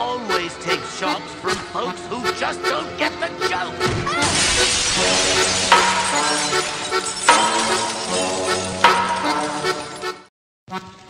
always takes shots from folks who just don't get the joke.